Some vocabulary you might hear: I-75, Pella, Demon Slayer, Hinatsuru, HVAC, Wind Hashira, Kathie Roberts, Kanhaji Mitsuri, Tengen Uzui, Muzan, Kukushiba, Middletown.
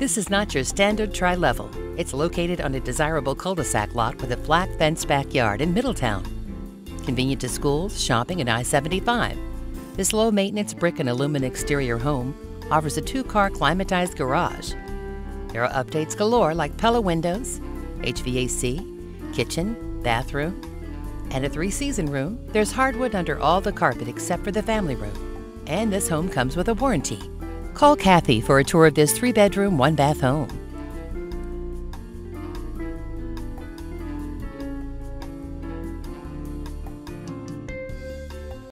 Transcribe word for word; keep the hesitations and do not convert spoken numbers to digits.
This is not your standard tri-level. It's located on a desirable cul-de-sac lot with a flat fenced backyard in Middletown. Convenient to schools, shopping, and I seventy-five. This low-maintenance brick and aluminum exterior home offers a two-car climatized garage. There are updates galore like Pella windows, H V A C, kitchen, bathroom, and a three-season room. There's hardwood under all the carpet except for the family room. And this home comes with a warranty. Call Kathie for a tour of this three-bedroom, one-bath home.